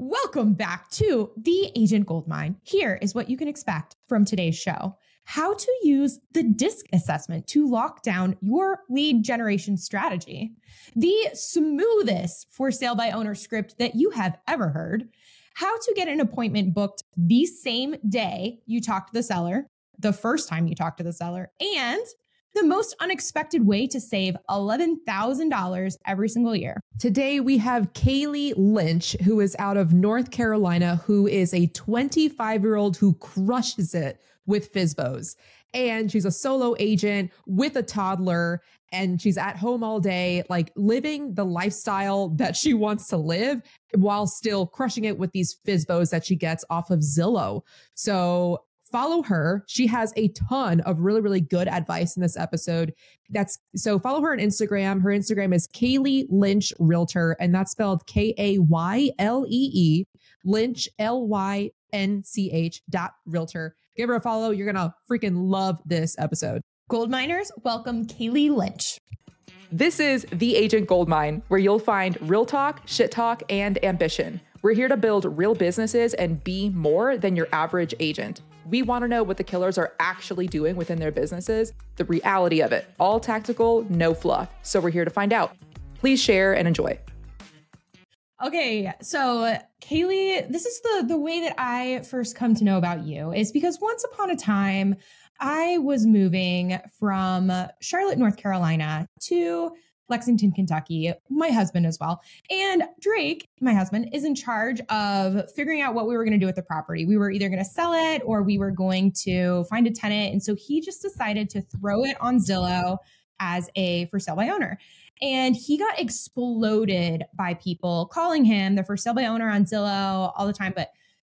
Welcome back to The Agent Goldmine. Here is what you can expect from today's show. How to use the DISC assessment to lock down your lead generation strategy, the smoothest for sale by owner script that you have ever heard, how to get an appointment booked the same day you talk to the seller, the first time you talk to the seller, and the most unexpected way to save $11,000 every single year. Today, we have Kaylee Lynch, who is out of North Carolina, who is a 25-year-old who crushes it with FSBOs. And she's a solo agent with a toddler, and she's at home all day, like living the lifestyle that she wants to live while still crushing it with these FSBOs that she gets off of Zillow. So follow her. She has a ton of really, really good advice in this episode. So follow her on Instagram. Her Instagram is Kaylee Lynch Realtor, and that's spelled K-A-Y-L-E-E, Lynch, L-Y-N-C-H .realtor. Give her a follow. You're going to freaking love this episode. Gold miners, welcome Kaylee Lynch. This is The Agent Goldmine, where you'll find real talk, shit talk, and ambition. We're here to build real businesses and be more than your average agent. We want to know what the killers are actually doing within their businesses, the reality of it, all tactical, no fluff. So we're here to find out. Please share and enjoy. Okay, so Kaylee, this is the way that I first come to know about you is because once upon a time, I was moving from Charlotte, North Carolina to Lexington, Kentucky, my husband as well. And Drake, my husband, is in charge of figuring out what we were going to do with the property. We were either going to sell it or we were going to find a tenant. And so he just decided to throw it on Zillow as a for sale by owner. And he got exploded by people calling him the for sale by owner on Zillow all the time.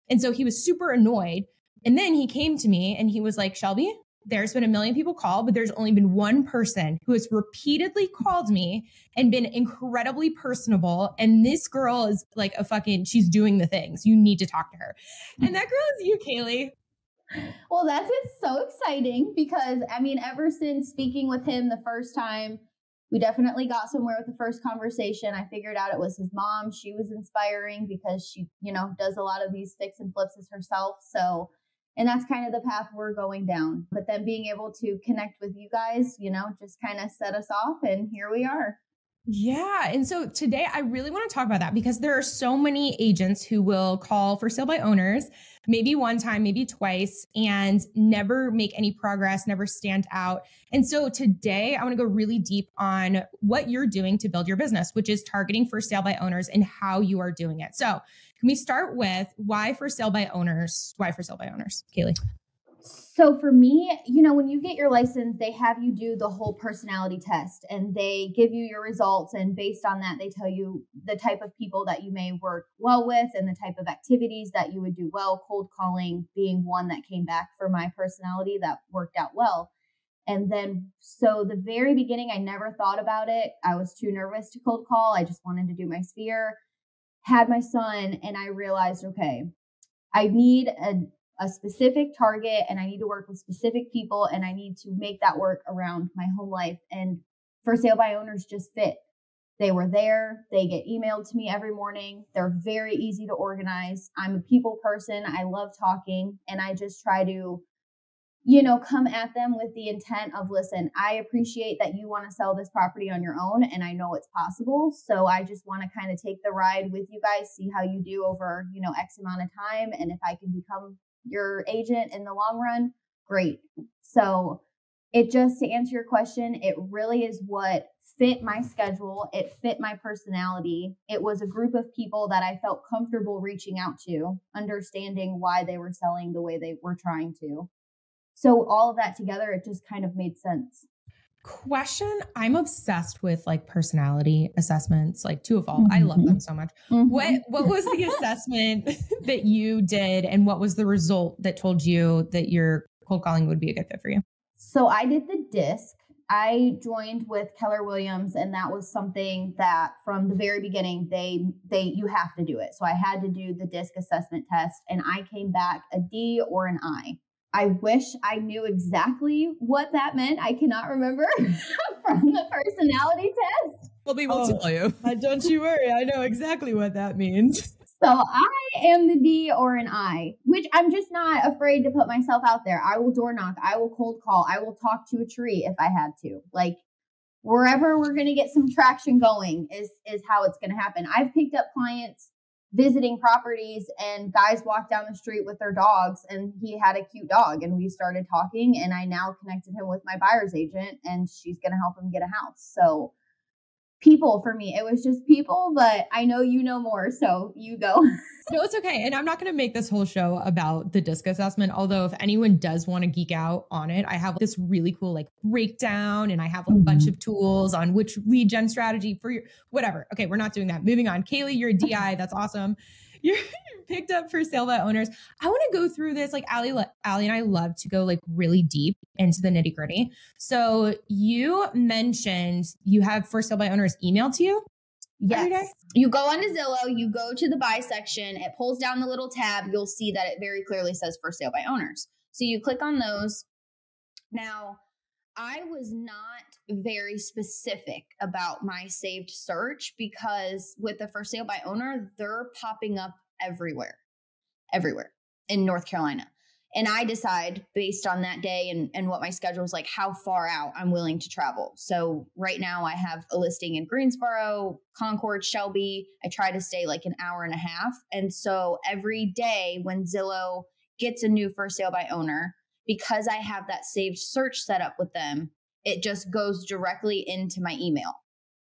And so he was super annoyed. And then he came to me and he was like, Shelby, there's been a million people call, but there's only been one person who has repeatedly called me and been incredibly personable. And this girl is like a fucking, she's doing the things. You need to talk to her. And that girl is you, Kaylee. Well, that's it's so exciting because, I mean, ever since speaking with him the first time, we definitely got somewhere with the first conversation. I figured out it was his mom. She was inspiring because she, you know, does a lot of these fix and flips herself. So and that's kind of the path we're going down. But then being able to connect with you guys, you know, just kind of set us off. And here we are. Yeah. And so today I really want to talk about that because there are so many agents who will call for sale by owners, maybe one time, maybe twice, and never make any progress, never stand out. And so today I want to go really deep on what you're doing to build your business, which is targeting for sale by owners and how you are doing it. So can we start with why for sale by owners? Why for sale by owners, Kaylee? So for me, you know, when you get your license, they have you do the whole personality test and they give you your results. And based on that, they tell you the type of people that you may work well with and the type of activities that you would do well, cold calling being one that came back for my personality that worked out well. And then, so the very beginning, I never thought about it. I was too nervous to cold call. I just wanted to do my sphere, had my son, and I realized, okay, I need a specific target and I need to work with specific people and I need to make that work around my home life. And for sale by owners just fit. They were there. They get emailed to me every morning. They're very easy to organize. I'm a people person. I love talking and I just try to, you know, come at them with the intent of, listen, I appreciate that you want to sell this property on your own and I know it's possible. So I just want to kind of take the ride with you guys, see how you do over, you know, X amount of time. And if I can become your agent in the long run, great. So it just, to answer your question, it really is what fit my schedule. It fit my personality. It was a group of people that I felt comfortable reaching out to, understanding why they were selling the way they were trying to. So all of that together, it just kind of made sense. Question. I'm obsessed with like personality assessments, like two of all. Mm-hmm. I love them so much. Mm-hmm. What was the assessment that you did and what was the result that told you that your cold calling would be a good fit for you? So I did the DISC. I joined with Keller Williams and that was something that from the very beginning, you have to do it. So I had to do the DISC assessment test and I came back a D or an I. I wish I knew exactly what that meant. I cannot remember from the personality test. We'll be able to tell you. Don't you worry. I know exactly what that means. So I am the D or an I, which I'm just not afraid to put myself out there. I will door knock. I will cold call. I will talk to a tree if I had to. Like, wherever we're going to get some traction going is how it's going to happen. I've picked up clients visiting properties, and guys walked down the street with their dogs, and he had a cute dog, and we started talking, and I now connected him with my buyer's agent, and she's going to help him get a house. So people, for me, it was just people, but I know you know more, so you go. No, it's okay. And I'm not going to make this whole show about the DISC assessment, although if anyone does want to geek out on it, I have this really cool like breakdown, and I have a bunch of tools on which lead gen strategy for your whatever. Okay, we're not doing that. Moving on. Kaylee, you're a DI. That's awesome. You're picked up for sale by owners. I want to go through this. Like Ali and I love to go like really deep into the nitty gritty. So you mentioned you have for sale by owners emailed to you. Yes. You go onto Zillow, you go to the buy section, it pulls down the little tab. You'll see that it very clearly says for sale by owners. So you click on those. Now, I was not very specific about my saved search because with the for sale by owner, they're popping up everywhere in North Carolina. And I decide based on that day and what my schedule is like, how far out I'm willing to travel. So right now I have a listing in Greensboro, Concord, Shelby. I try to stay like an hour and a half. And so every day when Zillow gets a new for sale by owner, because I have that saved search set up with them, it just goes directly into my email.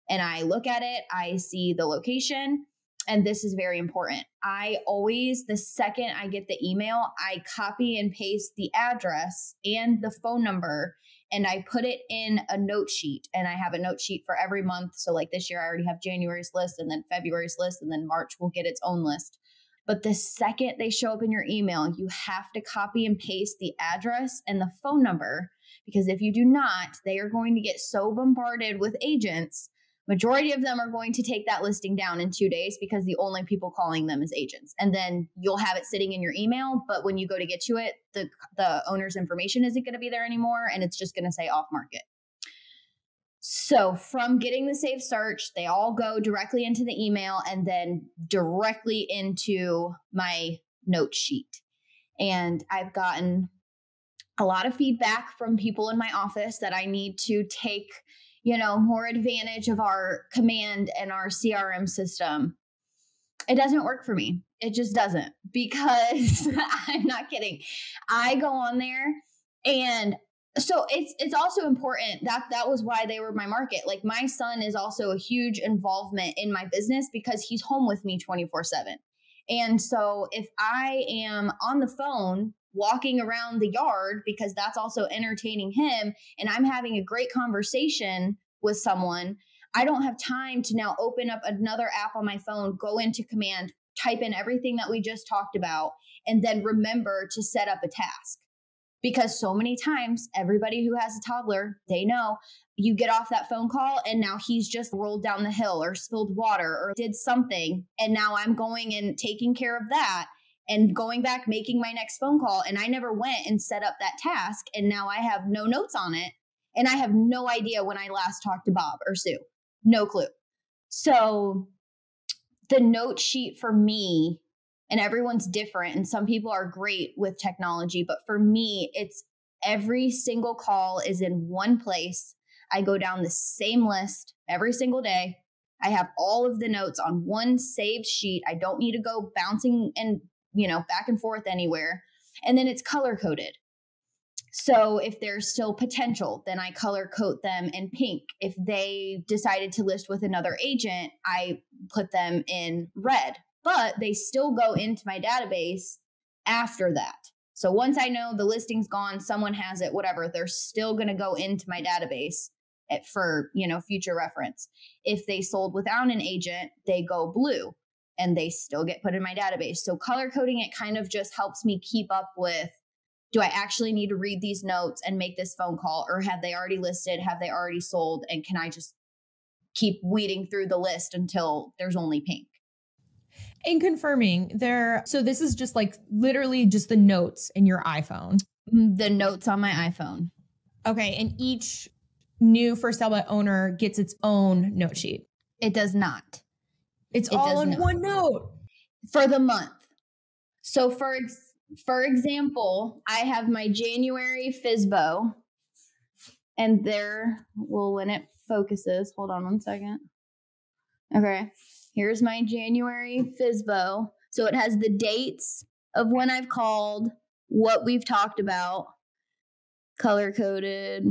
And I look at it, I see the location, and this is very important. I always, the second I get the email, I copy and paste the address and the phone number, and I put it in a note sheet. And I have a note sheet for every month. So like this year, I already have January's list, and then February's list, and then March will get its own list. But the second they show up in your email, you have to copy and paste the address and the phone number, because if you do not, they are going to get so bombarded with agents. Majority of them are going to take that listing down in 2 days because the only people calling them is agents. And then you'll have it sitting in your email, but when you go to get to it, the owner's information isn't going to be there anymore, and it's just going to say off market. So from getting the saved search, they all go directly into the email and then directly into my note sheet. And I've gotten a lot of feedback from people in my office that I need to take, you know, more advantage of our command and our CRM system. It doesn't work for me. It just doesn't, because I'm not kidding. I go on there and so it's also important that was why they were my market. Like my son is also a huge involvement in my business because he's home with me 24/7. And so if I am on the phone walking around the yard, because that's also entertaining him, and I'm having a great conversation with someone, I don't have time to now open up another app on my phone, go into command, type in everything that we just talked about, and then remember to set up a task. Because so many times, everybody who has a toddler, they know you get off that phone call and now he's just rolled down the hill or spilled water or did something. And now I'm going and taking care of that and going back, making my next phone call. And I never went and set up that task. And now I have no notes on it. And I have no idea when I last talked to Bob or Sue. No clue. So the note sheet for me, and everyone's different, and some people are great with technology, but for me, it's every single call is in one place. I go down the same list every single day. I have all of the notes on one saved sheet. I don't need to go bouncing and, you know, back and forth anywhere. And then it's color coded. So if there's still potential, then I color code them in pink. If they decided to list with another agent, I put them in red. But they still go into my database after that. So once I know the listing's gone, someone has it, whatever, they're still going to go into my database for, you know, future reference. If they sold without an agent, they go blue and they still get put in my database. So color coding, it kind of just helps me keep up with, do I actually need to read these notes and make this phone call, or have they already listed? Have they already sold? And can I just keep weeding through the list until there's only pink? And confirming there. So this is just like literally just the notes in your iPhone. The notes on my iPhone. Okay. And each new for sale by owner gets its own note sheet. It does not. It's all in one note. for the month. So for example, I have my January FSBO, and there, well, when it focuses, hold on one second. Okay, here's my January FSBO. So it has the dates of when I've called, what we've talked about, color-coded.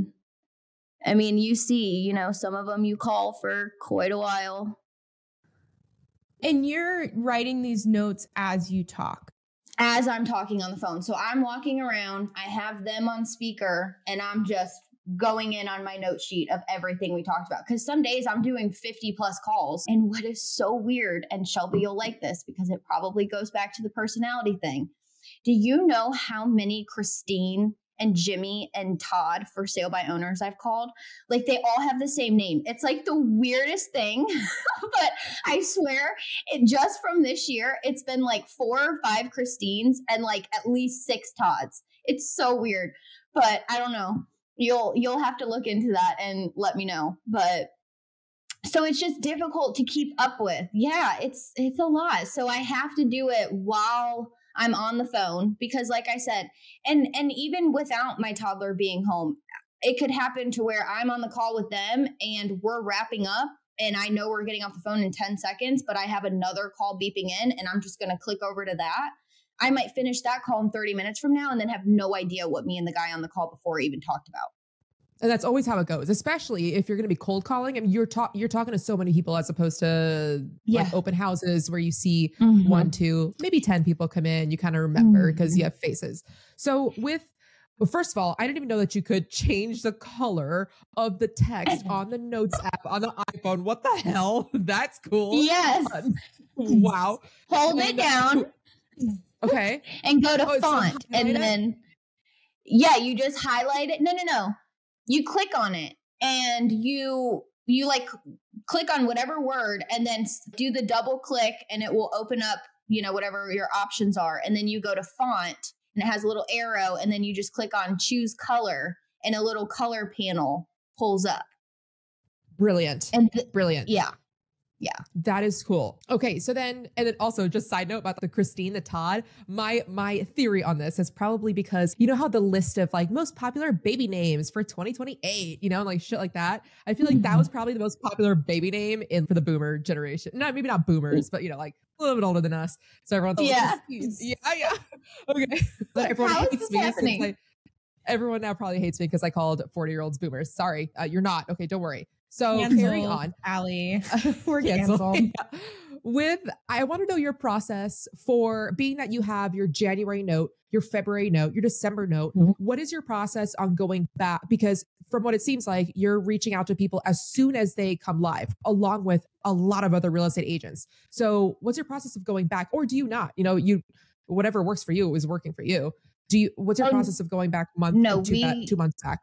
I mean, you see, you know, some of them you call for quite a while. And you're writing these notes as you talk? As I'm talking on the phone. So I'm walking around, I have them on speaker, and I'm just going in on my note sheet of everything we talked about. Because some days I'm doing 50 plus calls. And what is so weird, and Shelby, you'll like this because it probably goes back to the personality thing. Do you know how many Christine and Jimmy and Todd for sale by owners I've called? Like, they all have the same name. It's like the weirdest thing, but I swear it just from this year, it's been like 4 or 5 Christines and like at least 6 Todds. It's so weird, but I don't know. You'll have to look into that and let me know. But so it's just difficult to keep up with. Yeah, it's a lot. So I have to do it while I'm on the phone, because like I said, and even without my toddler being home, it could happen to where I'm on the call with them and we're wrapping up and I know we're getting off the phone in 10 seconds, but I have another call beeping in and I'm just going to click over to that. I might finish that call in 30 minutes from now and then have no idea what me and the guy on the call before even talked about. And that's always how it goes, especially if you're going to be cold calling. I mean, you're talking to so many people as opposed to like open houses where you see 1, 2, maybe 10 people come in. You kind of remember because you have faces. So well, first of all, I didn't even know that you could change the color of the text on the Notes app on the iPhone. What the hell? That's cool. Yes. Wow. Hold it down. Okay. And go to font. And then, yeah, you just highlight it. No. You click on it and you like click on whatever word and then do the double click and it will open up, you know, whatever your options are. And then you go to font and it has a little arrow and then you just click on choose color and a little color panel pulls up. Brilliant. And brilliant. Yeah. Yeah. That is cool. Okay. So then, and then also just side note about the Christine, the Todd, my theory on this is probably because you know how the list of like most popular baby names for 2028, you know, like shit like that. I feel like that was probably the most popular baby name for the boomer generation. No, maybe not boomers, but you know, like a little bit older than us. So everyone's like, yeah. Okay. But everyone hates me. Everyone now probably hates me because I called 40-year-olds boomers. Sorry. You're not. Okay. Don't worry. So carry on, Ali. We're canceled. Yeah. I want to know your process for being that you have your January note, your February note, your December note. What is your process on going back? Because from what it seems like, you're reaching out to people as soon as they come live, along with a lot of other real estate agents. So what's your process of going back, or do you not? You know, whatever works for you is working for you. What's your process of going back two months back?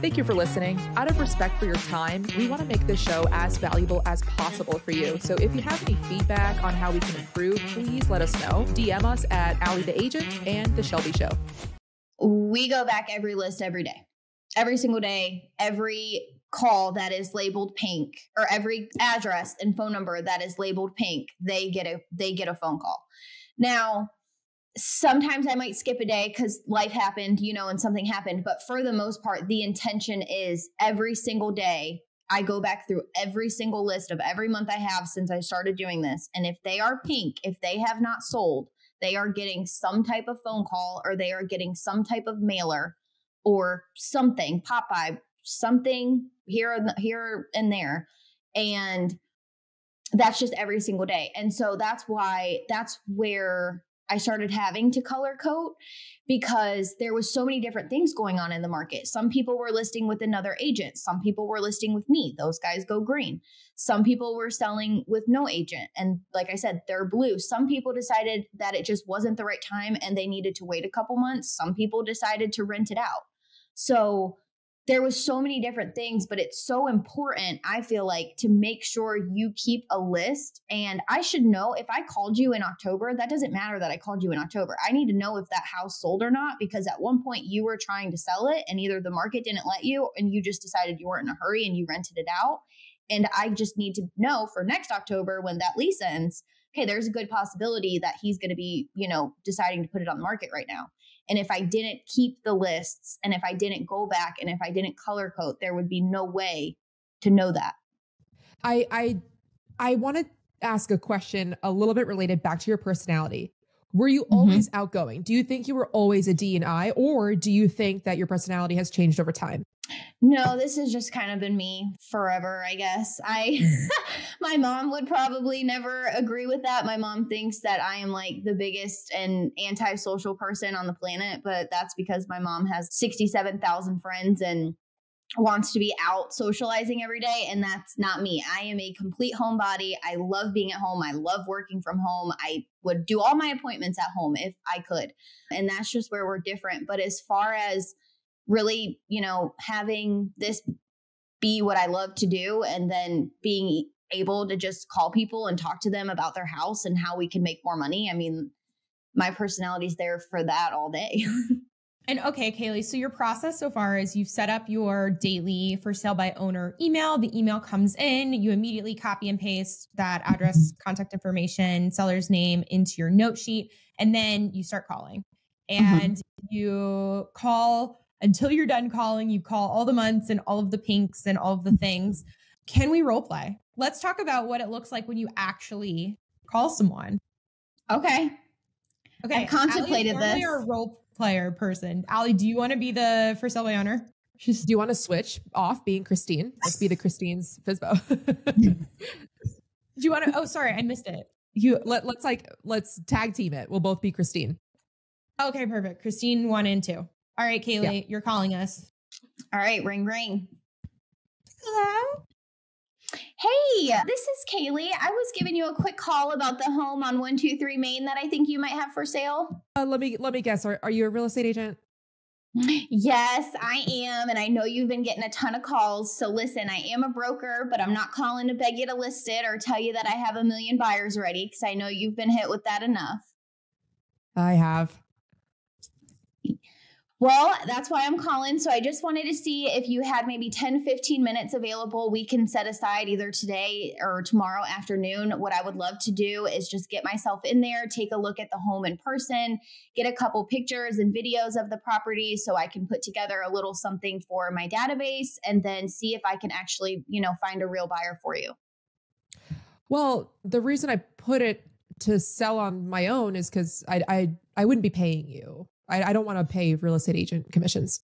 Thank you for listening. Out of respect for your time, we want to make this show as valuable as possible for you. So if you have any feedback on how we can improve, please let us know. DM us at Ali the Agent and The Shelby Show. We go back every list every day, every single day, every call that is labeled pink, or every address and phone number that is labeled pink, they get a phone call. Now, sometimes I might skip a day because life happened, you know, and something happened. But for the most part, the intention is every single day, I go back through every single list of every month I have since I started doing this. And if they are pink, if they have not sold, they are getting some type of phone call, or they are getting some type of mailer or something, Popeye, something here and there. And that's just every single day. And so that's where I started having to color code, because there was so many different things going on in the market. Some people were listing with another agent. Some people were listing with me. Those guys go green. Some people were selling with no agent. And like I said, they're blue. Some people decided that it just wasn't the right time and they needed to wait a couple months. Some people decided to rent it out. So there was so many different things, but it's so important, I feel like, to make sure you keep a list. And I should know if I called you in October, that doesn't matter that I called you in October. I need to know if that house sold or not, because at one point you were trying to sell it and either the market didn't let you and you just decided you weren't in a hurry and you rented it out. And I just need to know for next October when that lease ends, hey, there's a good possibility that he's going to be, you know, deciding to put it on the market right now. And if I didn't keep the lists and if I didn't go back and if I didn't color code, there would be no way to know that. I want to ask a question a little bit related back to your personality. Were you always outgoing? Do you think you were always a D&I, or do you think that your personality has changed over time? No, this has just kind of been me forever, I guess. My mom would probably never agree with that. My mom thinks that I am like the biggest and antisocial person on the planet, but that's because my mom has 67,000 friends and wants to be out socializing every day. And that's not me. I am a complete homebody. I love being at home. I love working from home. I would do all my appointments at home if I could. And that's just where we're different. But as far as really, you know, having this be what I love to do and then being able to just call people and talk to them about their house and how we can make more money, I mean, my personality's there for that all day. And okay, Kaylee, so your process so far is you've set up your daily for sale by owner email. The email comes in, you immediately copy and paste that address, contact information, seller's name into your note sheet, and then you start calling. And you call until you're done calling. You call all the months and all of the pinks and all of the things. Can we role play? Let's talk about what it looks like when you actually call someone. Okay. Okay. I've contemplated this. Player person. Ali, do you want to be the for sale by owner? Do you want to switch off being Christine? Let's be the Christine's FSBO. Do you want to? Oh, sorry, I missed it. Let's tag team it. We'll both be Christine. Okay, perfect. Christine 1 and 2. All right, Kaylee, You're calling us. All right, ring ring. Hello. Hey, this is Kaylee. I was giving you a quick call about the home on 123 Main that I think you might have for sale. Let me guess. Are you a real estate agent? Yes, I am. And I know you've been getting a ton of calls. So listen, I am a broker, but I'm not calling to beg you to list it or tell you that I have 1,000,000 buyers ready, because I know you've been hit with that enough. I have. Well, that's why I'm calling. So I just wanted to see if you had maybe 10, 15 minutes available we can set aside either today or tomorrow afternoon. What I would love to do is just get myself in there, take a look at the home in person, get a couple pictures and videos of the property so I can put together a little something for my database, and then see if I can actually, you know, find a real buyer for you. Well, the reason I put it to sell on my own is because I wouldn't be paying you. I don't want to pay real estate agent commissions.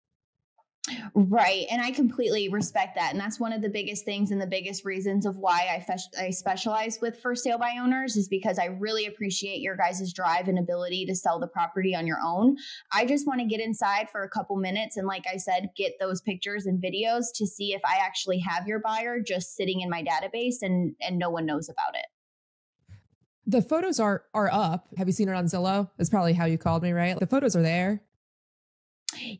Right. And I completely respect that. And that's one of the biggest things and the biggest reasons of why I specialize with for sale by owners, is because I really appreciate your guys' drive and ability to sell the property on your own. I just want to get inside for a couple minutes and, like I said, get those pictures and videos to see if I actually have your buyer just sitting in my database and no one knows about it. The photos are up. Have you seen it on Zillow? That's probably how you called me, right? The photos are there.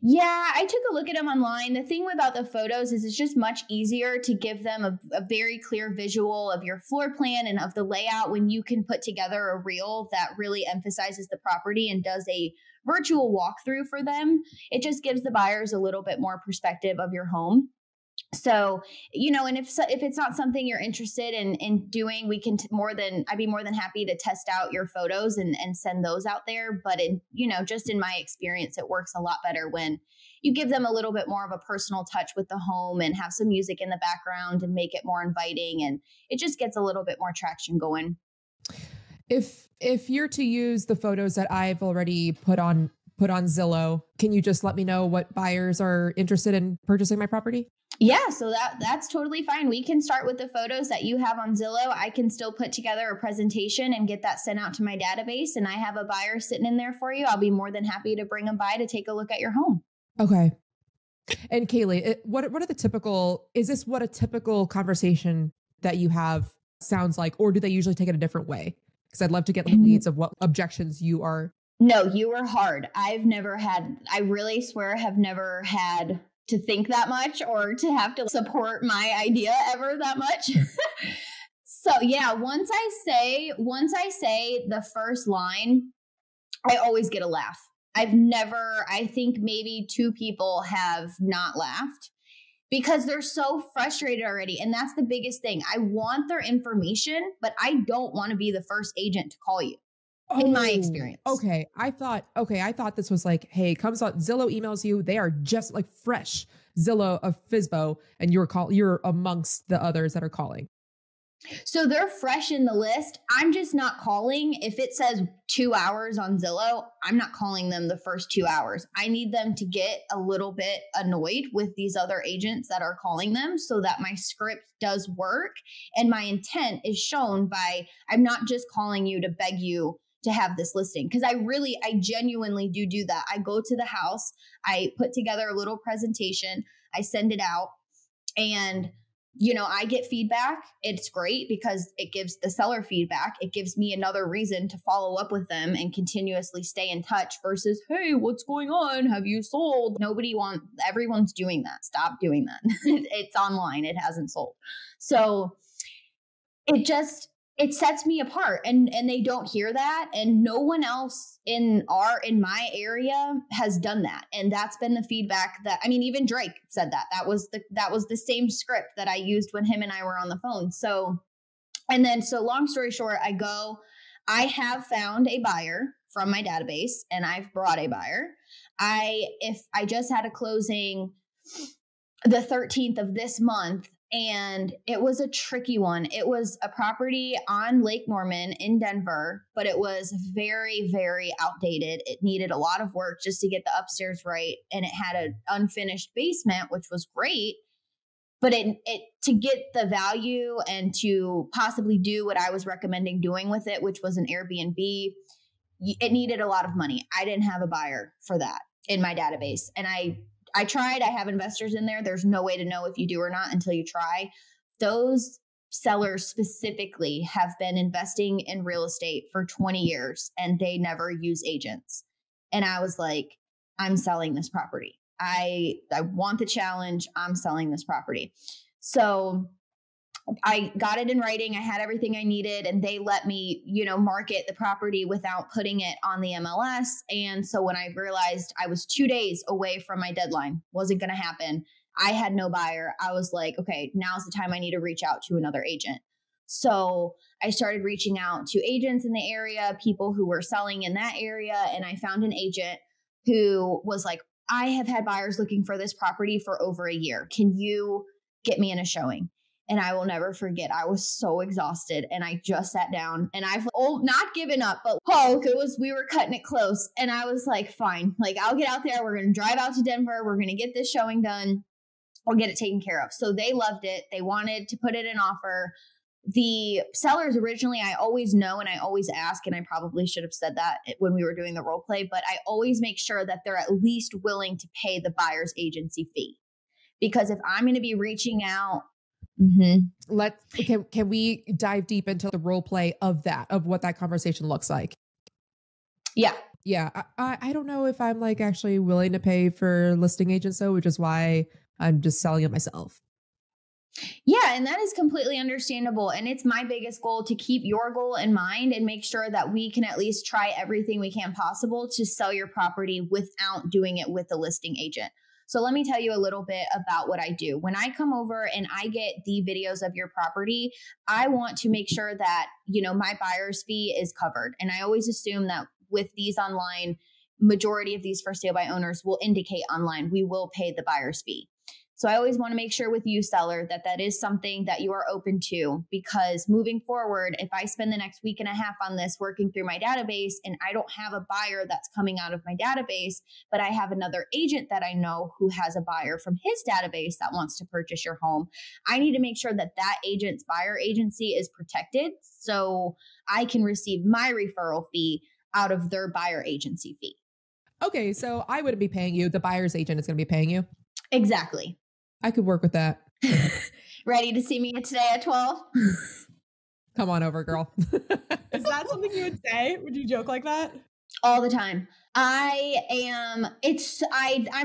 Yeah, I took a look at them online. The thing about the photos is it's just much easier to give them a very clear visual of your floor plan and of the layout when you can put together a reel that really emphasizes the property and does a virtual walkthrough for them. It just gives the buyers a little bit more perspective of your home. So, you know, and if it's not something you're interested in doing, we can I'd be more than happy to test out your photos and send those out there. But you know, just in my experience, it works a lot better when you give them a little bit more of a personal touch with the home and have some music in the background and make it more inviting. And it just gets a little bit more traction going. If you're to use the photos that I've already put on Zillow, can you just let me know what buyers are interested in purchasing my property? Yeah, so that's totally fine. We can start with the photos that you have on Zillow. I can still put together a presentation and get that sent out to my database. And I have a buyer sitting in there for you. I'll be more than happy to bring them by to take a look at your home. Okay. And Kaylee, what are the typical, is this what a typical conversation that you have sounds like, or do they usually take it a different way? Because I'd love to get the leads of what objections you are. No, you were hard. I really swear have never had to think that much or to have to support my idea ever that much. So yeah, once I say the first line, I always get a laugh. I think maybe 2 people have not laughed. because they're so frustrated already. And that's the biggest thing. I want their information, but I don't want to be the first agent to call you. Oh, in my experience. Okay. I thought this was like, hey, comes on Zillow emails you. They are just like fresh Zillow of FSBO, and you're amongst the others that are calling. So they're fresh in the list. I'm just not calling. If it says 2 hours on Zillow, I'm not calling them the first 2 hours. I need them to get a little bit annoyed with these other agents that are calling them so that my script does work. And my intent is shown by, I'm not just calling you to beg you to have this listing. Cause I genuinely do that. I go to the house, I put together a little presentation, I send it out, and I get feedback. It's great because it gives the seller feedback. It gives me another reason to follow up with them and continuously stay in touch versus, hey, what's going on? Have you sold? Everyone's doing that. Stop doing that. It's online. It hasn't sold. So it sets me apart, and they don't hear that. And no one else in my area has done that. And that's been the feedback that, even Drake said that, that was the same script that I used when him and I were on the phone. So long story short, I have found a buyer from my database, and I've brought a buyer. I just had a closing the 13th of this month, and it was a tricky one. It was a property on Lake Norman in Denver, but it was very, very outdated. It needed a lot of work just to get the upstairs right. And it had an unfinished basement, which was great. But it to get the value and to possibly do what I was recommending doing with it, which was an Airbnb, it needed a lot of money. I didn't have a buyer for that in my database. And I tried. I have investors in there. There's no way to know if you do or not until you try. Those sellers specifically have been investing in real estate for 20 years and they never use agents. And I was like, I'm selling this property. I want the challenge. I'm selling this property. So I got it in writing. I had everything I needed, and they let me, market the property without putting it on the MLS. And so when I realized I was 2 days away from my deadline, wasn't going to happen, I had no buyer. I was like, okay, now's the time I need to reach out to another agent. So I started reaching out to agents in the area, people who were selling in that area. And I found an agent who was like, I have had buyers looking for this property for over a year. Can you get me in a showing? And I will never forget, I was so exhausted, and I just sat down, and I've not given up, but we were cutting it close. And I was like, fine, I'll get out there. We're going to drive out to Denver. We're going to get this showing done. We'll get it taken care of. So they loved it. They wanted to put in an offer. The sellers originally, I always know, and I always ask, and I probably should have said that when we were doing the role play, but I always make sure that they're at least willing to pay the buyer's agency fee. Because if I'm going to be reaching out, Can we dive deep into the role play of that, of what that conversation looks like? Yeah. Yeah. I don't know if I'm actually willing to pay for listing agents though, which is why I'm just selling it myself. Yeah. And that is completely understandable. And it's my biggest goal to keep your goal in mind and make sure that we can at least try everything we can possible to sell your property without doing it with a listing agent. So let me tell you a little bit about what I do. When I come over and I get the videos of your property, I want to make sure that, my buyer's fee is covered. And I always assume that with these online, majority of these for sale by owners will indicate online, we will pay the buyer's fee. So I always want to make sure with you, seller, that is something that you are open to, because moving forward, if I spend the next week and a half on this working through my database and I don't have a buyer that's coming out of my database, but I have another agent that I know who has a buyer from his database that wants to purchase your home, I need to make sure that agent's buyer agency is protected so I can receive my referral fee out of their buyer agency fee. Okay, so I wouldn't be paying you. The buyer's agent is going to be paying you. Exactly. I could work with that. Ready to see me today at 12? Come on over, girl. Is that something you would say? Would you joke like that? All the time. I'm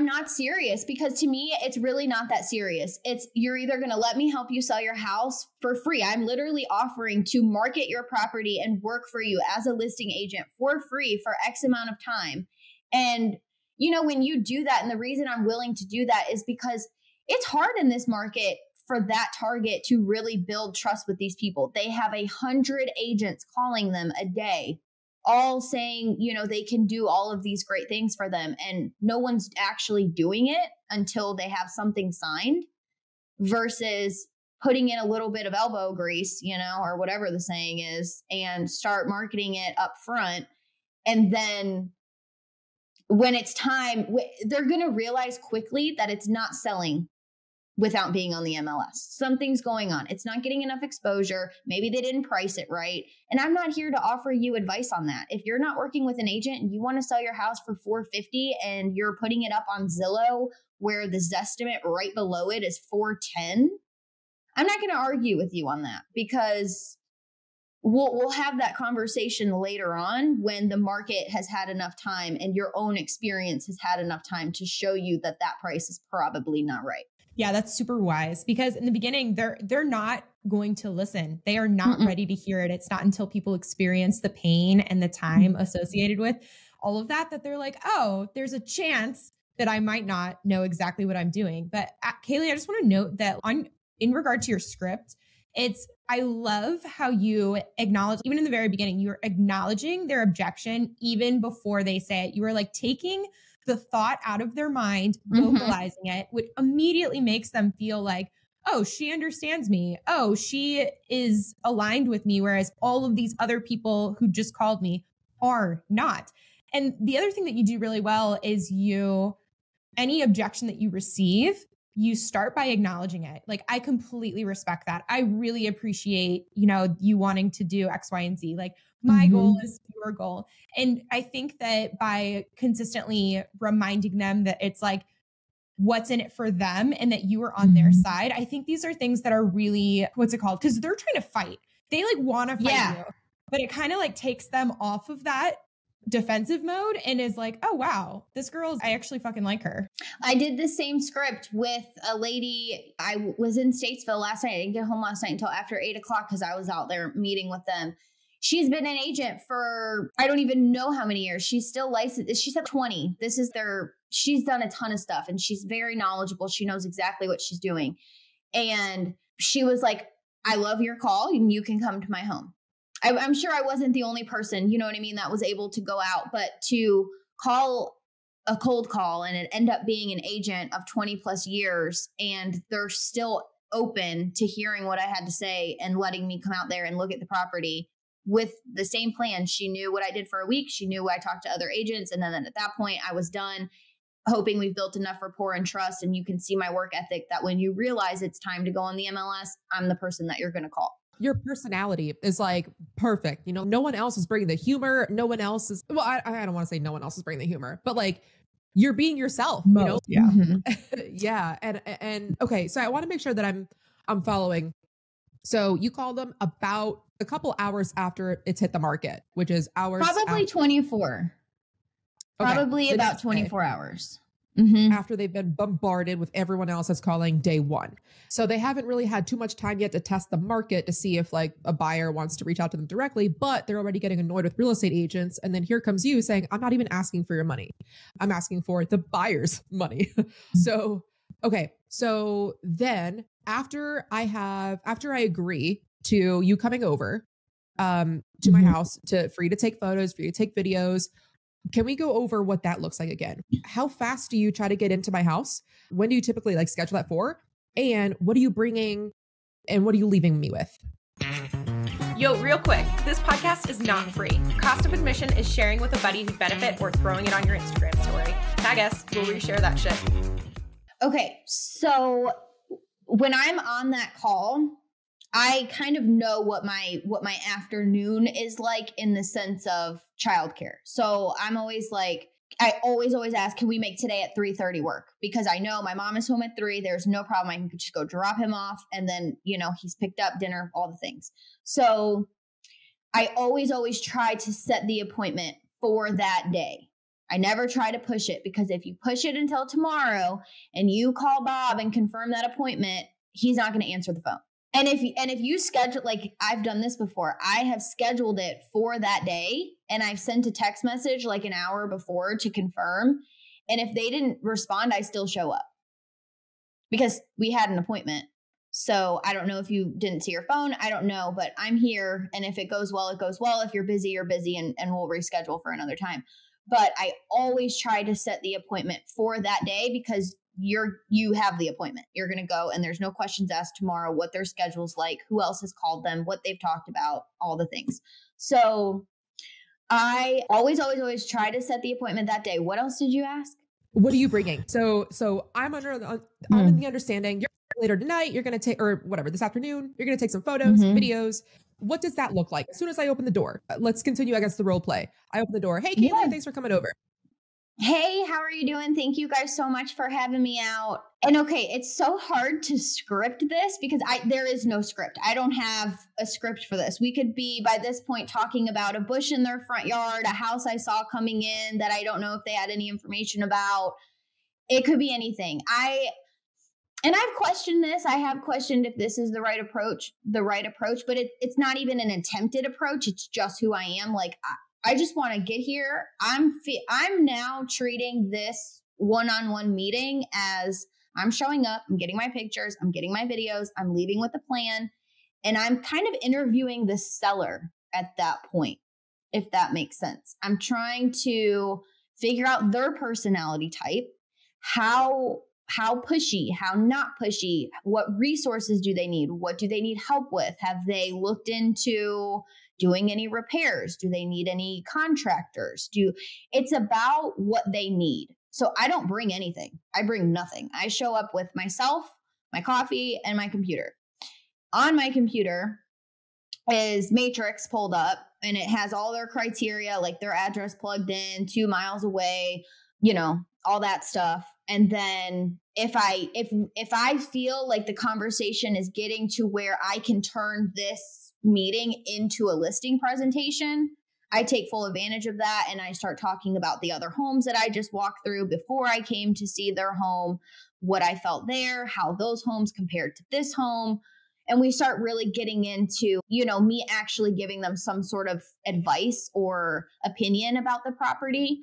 not serious, because to me, it's really not that serious. You're either going to let me help you sell your house for free. I'm literally offering to market your property and work for you as a listing agent for free for X amount of time. And when you do that, and the reason I'm willing to do that is because it's hard in this market for that target to really build trust with these people. They have 100 agents calling them a day, all saying, you know, they can do all of these great things for them. And no one's actually doing it until they have something signed, versus putting in a little bit of elbow grease, you know, or whatever the saying is, and start marketing it up front. And then when it's time, they're going to realize quickly that it's not selling without being on the MLS. Something's going on. It's not getting enough exposure. Maybe they didn't price it right. And I'm not here to offer you advice on that. If you're not working with an agent and you want to sell your house for $450 and you're putting it up on Zillow where the Zestimate right below it is $410, I'm not going to argue with you on that, because we'll have that conversation later on when the market has had enough time and your own experience has had enough time to show you that that price is probably not right. Yeah, that's super wise, because in the beginning, they're not going to listen. They are not ready to hear it. It's not until people experience the pain and the time associated with all of that, that they're like, oh, there's a chance that I might not know exactly what I'm doing. But Kaylee, I just want to note that in regard to your script, I love how you acknowledge, even in the very beginning, you're acknowledging their objection even before they say it. You are like taking the thought out of their mind, vocalizing it, which immediately makes them feel like, oh, she understands me. Oh, she is aligned with me. Whereas all of these other people who just called me are not. And the other thing that you do really well is any objection that you receive, you start by acknowledging it. Like, I completely respect that. I really appreciate, you know, you wanting to do X, Y, and Z. Like, my goal is your goal. And I think that by consistently reminding them that it's like, what's in it for them and that you are on their side, I think these are things that are really, what's it called? Because they're trying to fight. They like want to fight you, but it kind of like takes them off of that defensive mode and is like, oh, wow, this girl's, I actually fucking like her. I did the same script with a lady. I was in Statesville last night. I didn't get home last night until after 8 o'clock because I was out there meeting with them. She's been an agent for, I don't even know how many years. She's still licensed. She's at 20. This is she's done a ton of stuff and she's very knowledgeable. She knows exactly what she's doing. And she was like, I love your call and you can come to my home. I'm sure I wasn't the only person, you know what I mean, that was able to go out, but to call a cold call and it end up being an agent of 20 plus years and they're still open to hearing what I had to say and letting me come out there and look at the property with the same plan. She knew what I did for a week. She knew I talked to other agents. And then at that point I was done, hoping we've built enough rapport and trust. And you can see my work ethic that when you realize it's time to go on the MLS, I'm the person that you're going to call. Your personality is like perfect. You know, no one else is bringing the humor. No one else is, well, I don't want to say no one else is bringing the humor, but like you're being yourself, you know? Yeah. Yeah. And okay. So I want to make sure that I'm following. So you called them about a couple hours after it's hit the market, which is hours. Probably after. 24. Okay. Probably so about 24 hours. After they've been bombarded with everyone else that's calling day one. So they haven't really had too much time yet to test the market to see if like a buyer wants to reach out to them directly, but they're already getting annoyed with real estate agents. And then here comes you saying, I'm not even asking for your money. I'm asking for the buyer's money. So, okay. So then after I agree to you coming over, to my house for you to take photos, for you to take videos, can we go over what that looks like again? How fast do you try to get into my house? When do you typically like schedule that for? And what are you bringing and what are you leaving me with? Yo, real quick, this podcast is not free. Cost of admission is sharing with a buddy who'd benefit or throwing it on your Instagram story. Tag us, we'll reshare that shit. Okay, so when I'm on that call, I kind of know what my afternoon is like in the sense of childcare. So I'm always like, I always ask, can we make today at 3:30 work? Because I know my mom is home at 3. There's no problem. I can just go drop him off. And then, you know, he's picked up dinner, all the things. So I always try to set the appointment for that day. I never try to push it, because if you push it until tomorrow and you call Bob and confirm that appointment, he's not going to answer the phone. And if you schedule, like I've done this before, I have scheduled it for that day and I've sent a text message like an hour before to confirm. And if they didn't respond, I still show up. because we had an appointment. So I don't know if you didn't see your phone. I don't know, but I'm here. And if it goes well, it goes well. If you're busy, you're busy, and we'll reschedule for another time. But I always try to set the appointment for that day because you have the appointment. You're going to go and there's no questions asked tomorrow, what their schedule's like, who else has called them, what they've talked about, all the things. So I always try to set the appointment that day. What else did you ask? What are you bringing? So I'm in the understanding you're later tonight, you're going to take, or whatever, this afternoon, you're going to take some photos, videos. What does that look like? As soon as I open the door, let's continue, I guess, the role play. I open the door. Hey, Kaylee, thanks for coming over. Hey, how are you doing? Thank you guys so much for having me out. And okay, it's so hard to script this because there is no script. I don't have a script for this. We could be by this point talking about a bush in their front yard, a house I saw coming in that I don't know if they had any information about. It could be anything. And I've questioned this. I have questioned if this is the right approach, but it's not even an attempted approach. It's just who I am. Like, I just want to get here. I'm now treating this one-on-one meeting as I'm showing up, I'm getting my pictures, I'm getting my videos, I'm leaving with a plan, and I'm kind of interviewing the seller at that point, if that makes sense. I'm trying to figure out their personality type, how pushy, how not pushy, what resources do they need? What do they need help with? Have they looked into doing any repairs? Do they need any contractors? It's about what they need. So I don't bring anything. I bring nothing. I show up with myself, my coffee, and my computer. On my computer is Matrix pulled up, and it has all their criteria, like their address plugged in, 2 miles away, you know, all that stuff. And then if I feel like the conversation is getting to where I can turn this meeting into a listing presentation, I take full advantage of that. And I start talking about the other homes that I just walked through before I came to see their home, what I felt there, how those homes compared to this home. And we start really getting into, you know, me actually giving them some sort of advice or opinion about the property.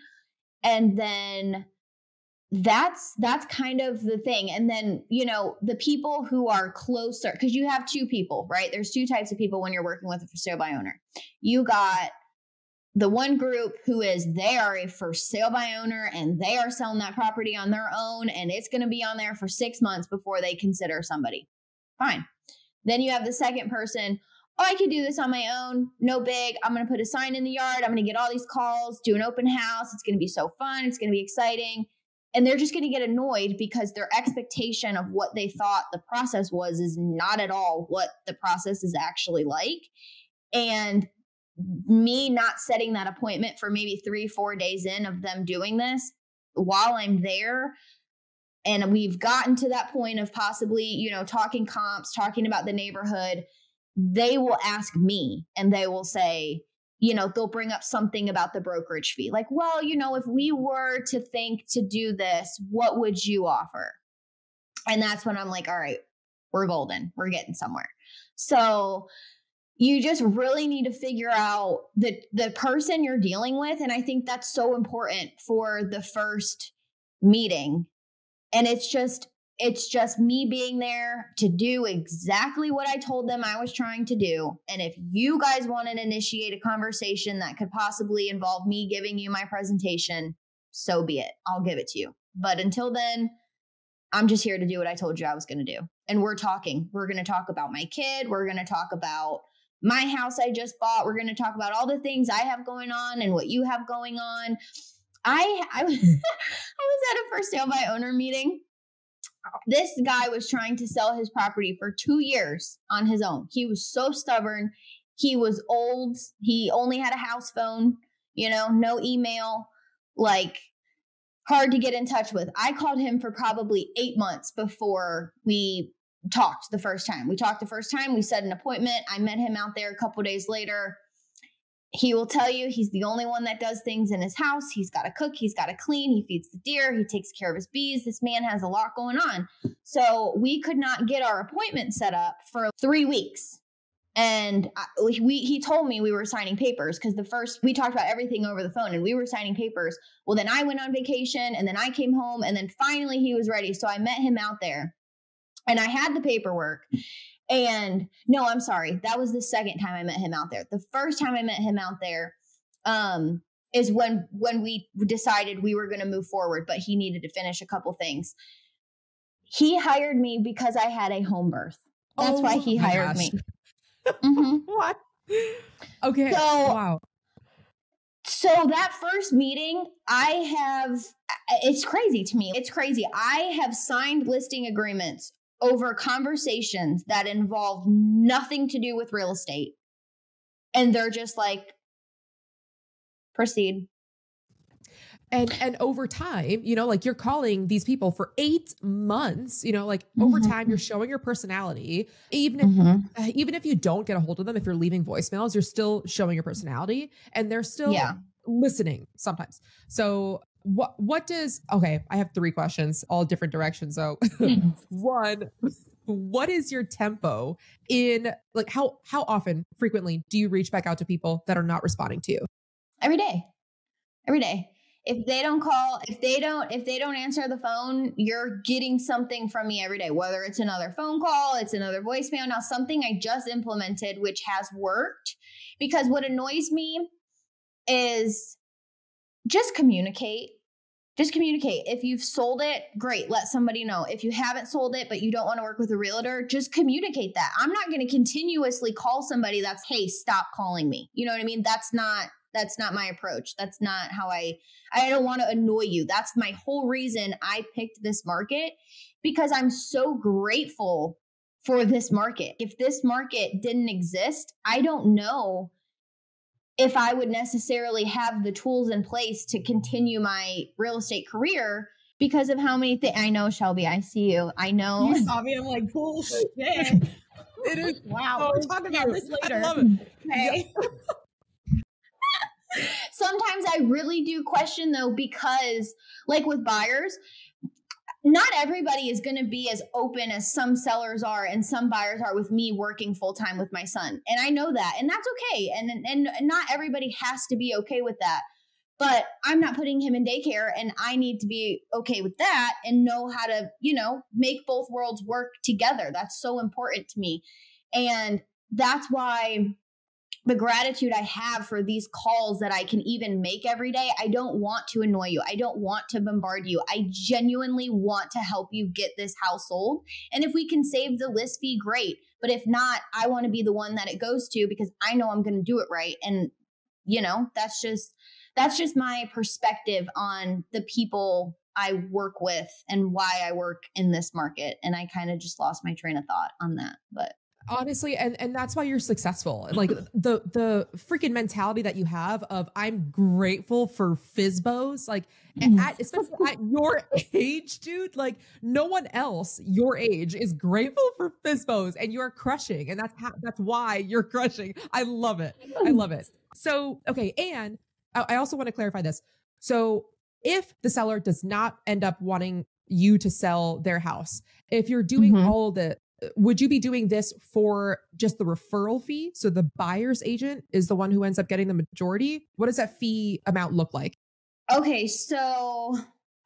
And then that's kind of the thing. And then, you know, the people who are closer, because you have two people, right? There's two types of people when you're working with a for sale by owner. You got the one group who is, they are a for sale by owner and they are selling that property on their own. And it's going to be on there for 6 months before they consider somebody. Fine. Then you have the second person. Oh, I could do this on my own. No big. I'm going to put a sign in the yard. I'm going to get all these calls, do an open house. It's going to be so fun. It's going to be exciting. And they're just going to get annoyed because their expectation of what they thought the process was is not at all what the process is actually like. And me not setting that appointment for maybe 3-4 days in of them doing this while I'm there. And we've gotten to that point of possibly, you know, talking comps, talking about the neighborhood. They will ask me and they will say, you know, they'll bring up something about the brokerage fee. Like, well, you know, if we were to think to do this, what would you offer? And that's when I'm like, all right, we're golden. We're getting somewhere. So you just really need to figure out the person you're dealing with. And I think that's so important for the first meeting. And it's just me being there to do exactly what I told them I was trying to do. And if you guys want to initiate a conversation that could possibly involve me giving you my presentation, so be it. I'll give it to you. But until then, I'm just here to do what I told you I was going to do. And we're talking. We're going to talk about my kid. We're going to talk about my house I just bought. We're going to talk about all the things I have going on and what you have going on. I was at a for sale by owner meeting. This guy was trying to sell his property for 2 years on his own. He was so stubborn. He was old. He only had a house phone, you know, no email, like hard to get in touch with. I called him for probably 8 months before we talked the first time. We talked the first time. We set an appointment. I met him out there a couple days later. He will tell you he's the only one that does things in his house. He's got to cook. He's got to clean. He feeds the deer. He takes care of his bees. This man has a lot going on. So we could not get our appointment set up for 3 weeks. And he told me we were signing papers because we talked about everything over the phone and we were signing papers. Well, then I went on vacation and then I came home and then finally he was ready. So I met him out there And I had the paperwork. And no, I'm sorry. That was the second time I met him out there. The first time I met him out there is when we decided we were going to move forward, but he needed to finish a couple things. He hired me because I had a home birth. That's why he hired me. Mm-hmm. What? Okay. So, wow. So that first meeting, it's crazy to me. It's crazy. I have signed listing agreements over conversations that involve nothing to do with real estate. And they're just like, proceed. And over time, you know, like you're calling these people for 8 months, you know, like over time you're showing your personality, even if you don't get a hold of them, if you're leaving voicemails, you're still showing your personality and they're still listening sometimes. So okay, I have 3 questions, all different directions. So one, what is your tempo in like, how often, frequently do you reach back out to people that are not responding to you? Every day, every day. If they don't call, if they don't answer the phone, you're getting something from me every day, whether it's another phone call, it's another voicemail. Now, something I just implemented, which has worked, because what annoys me is just communicate. Just communicate. If you've sold it, great. Let somebody know. If you haven't sold it, but you don't want to work with a realtor, just communicate that. I'm not going to continuously call somebody that's, hey, stop calling me. You know what I mean? That's not my approach. That's not how I don't want to annoy you. That's my whole reason I picked this market, because I'm so grateful for this market. If this market didn't exist, I don't know if I would necessarily have the tools in place to continue my real estate career because of how many things. I know, Shelby, I see you. I know. You saw me. I'm like, bullshit. It is. Wow. We'll talk about this later. I love it. Okay. Yeah. Sometimes I really do question though, because like with buyers, not everybody is going to be as open as some sellers are and some buyers are with me working full time with my son. And I know that, and that's okay. And not everybody has to be okay with that, but I'm not putting him in daycare and I need to be okay with that and know how to, you know, make both worlds work together. That's so important to me. And that's why the gratitude I have for these calls that I can even make every day. I don't want to annoy you. I don't want to bombard you. I genuinely want to help you get this house sold. And if we can save the list fee, great. But if not, I want to be the one that it goes to because I know I'm going to do it right. And you know, that's just my perspective on the people I work with and why I work in this market. And I kind of just lost my train of thought on that, but honestly, and that's why you're successful. Like the freaking mentality that you have of I'm grateful for FSBOs, like especially at your age, dude, like no one else your age is grateful for FSBOs and you're crushing. And that's why you're crushing. I love it. I love it. So, okay. And I also want to clarify this. So if the seller does not end up wanting you to sell their house, if you're doing all the, would you be doing this for just the referral fee? So the buyer's agent is the one who ends up getting the majority. What does that fee amount look like? Okay. So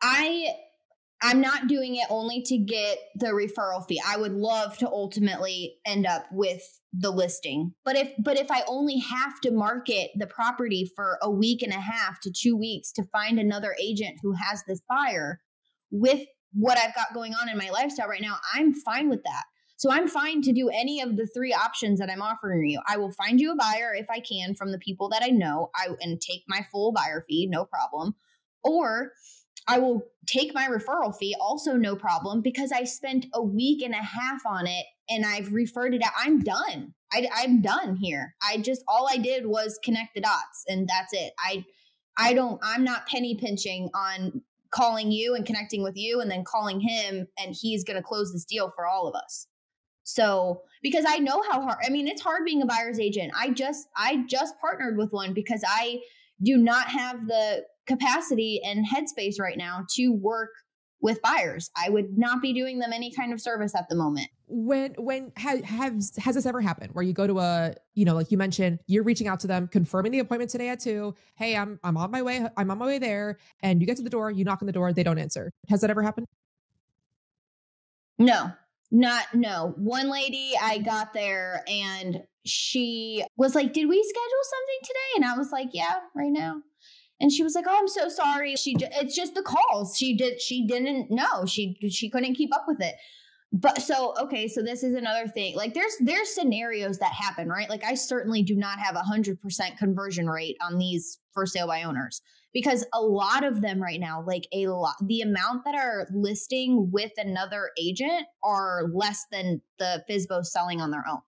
I'm not doing it only to get the referral fee. I would love to ultimately end up with the listing. But if I only have to market the property for a week and a half to 2 weeks to find another agent who has this buyer with what I've got going on in my lifestyle right now, I'm fine with that. So I'm fine to do any of the 3 options that I'm offering you. I will find you a buyer if I can from the people that I know and take my full buyer fee, no problem. Or I will take my referral fee, also no problem, because I spent a week and a half on it and I've referred it out. I'm done. I'm done here. All I did was connect the dots and that's it. I'm not penny pinching on calling you and connecting with you and then calling him and he's going to close this deal for all of us. So, because I know how hard, I mean, it's hard being a buyer's agent. I just partnered with one because I do not have the capacity and headspace right now to work with buyers. I would not be doing them any kind of service at the moment. Has this ever happened where you go to a, you know, like you mentioned, you're reaching out to them, confirming the appointment today at 2. Hey, I'm on my way. I'm on my way there. And you get to the door, you knock on the door, they don't answer. Has that ever happened? No, No. One lady, I got there and she was like, did we schedule something today? And I was like, yeah, right now. And she was like, oh, I'm so sorry. It's just the calls. She didn't know. She couldn't keep up with it. But so, okay. So this is another thing. Like there's scenarios that happen, right? Like I certainly do not have 100% conversion rate on these for sale by owners, because a lot of them right now, like a lot, the amount that are listing with another agent are less than the FSBO selling on their own.